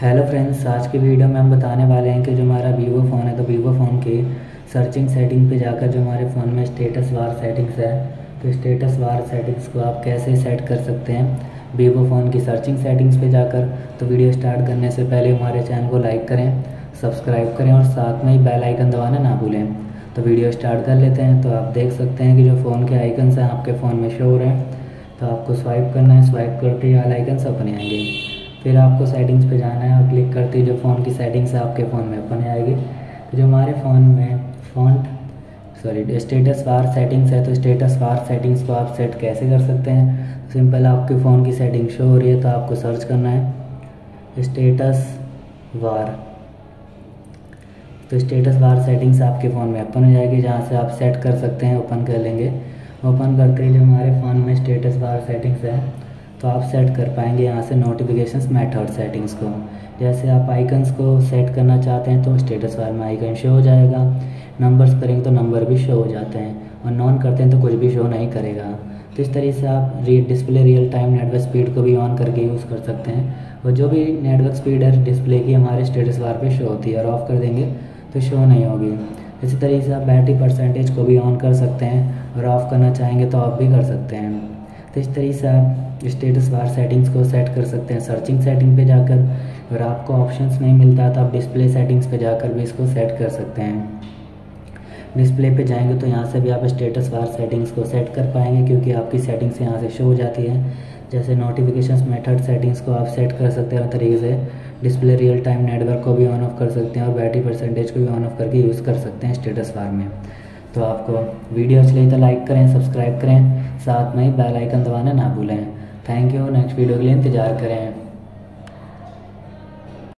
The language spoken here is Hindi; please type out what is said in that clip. हेलो फ्रेंड्स, आज के वीडियो में हम बताने वाले हैं कि जो हमारा वीवो फ़ोन है तो वीवो फ़ोन के सर्चिंग सेटिंग पे जाकर जो हमारे फ़ोन में स्टेटस बार सेटिंग्स है तो स्टेटस बार सेटिंग्स को आप कैसे सेट कर सकते हैं वीवो फ़ोन की सर्चिंग सेटिंग्स पे जाकर। तो वीडियो स्टार्ट करने से पहले हमारे चैनल को लाइक करें, सब्सक्राइब करें और साथ में ही बेल आइकन दबाना ना भूलें। तो वीडियो स्टार्ट कर लेते हैं। तो आप देख सकते हैं कि जो फ़ोन के आइकन्स हैं आपके फ़ोन में शो हो रहे हैं, तो आपको स्वाइप करना है। स्वाइप करते ही ऑल आइकन्स अपने आएंगे, फिर आपको सेटिंग्स पे जाना है और क्लिक करते ही जो फ़ोन की सेटिंग्स आपके फ़ोन में ओपन आएगी। तो जो हमारे फ़ोन में स्टेटस बार सेटिंग्स है तो स्टेटस बार सेटिंग्स को आप सेट कैसे कर सकते हैं। सिंपल, आपके फ़ोन की सेटिंग शो हो रही है तो आपको सर्च करना है स्टेटस बार। तो स्टेटस बार सेटिंग्स आपके फ़ोन में ओपन हो जाएगी, जहाँ से आप सेट कर सकते हैं। ओपन कर लेंगे, ओपन करते ही जो हमारे फ़ोन में स्टेटस बार सेटिंग्स है तो आप सेट कर पाएंगे यहाँ से नोटिफिकेशंस मेथड सेटिंग्स को। जैसे आप आइकन्स को सेट करना चाहते हैं तो स्टेटस बार में आइकन शो हो जाएगा, नंबर्स करेंगे तो नंबर भी शो हो जाते हैं और नॉन करते हैं तो कुछ भी शो नहीं करेगा। तो इस तरीके से आप display real time network speed को भी ऑन करके यूज़ कर सकते हैं और जो भी नेटवर्क स्पीड है डिस्प्ले की हमारे स्टेटस बार पर शो होती है और ऑफ़ कर देंगे तो शो नहीं होगी। इसी तरीके से आप बैटरी परसेंटेज को भी ऑन कर सकते हैं और ऑफ़ करना चाहेंगे तो ऑफ भी कर सकते हैं। तो इस तरीके से आप स्टेटस बार सेटिंग्स को सेट कर सकते हैं सर्चिंग सेटिंग पे जाकर। अगर आपको ऑप्शंस नहीं मिलता तो आप डिस्प्ले सेटिंग्स पे जाकर भी इसको सेट कर सकते हैं। डिस्प्ले पे जाएंगे तो यहाँ से भी आप स्टेटस बार सेटिंग्स को सेट कर पाएंगे, क्योंकि आपकी सेटिंग्स यहाँ से शो हो जाती है। जैसे नोटिफिकेशंस मेथड सेटिंग्स को आप सेट कर सकते हैं और तरीके से डिस्प्ले रियल टाइम नेटवर्क को भी ऑन ऑफ कर सकते हैं और बैटरी परसेंटेज को भी ऑन ऑफ करके यूज़ कर सकते हैं स्टेटस बार में। तो आपको वीडियो अच्छी लगी तो लाइक करें, सब्सक्राइब करें, साथ में ही बेल आइकन दबाना ना भूलें। Thank you. नेक्स्ट वीडियो के लिए इंतज़ार करें।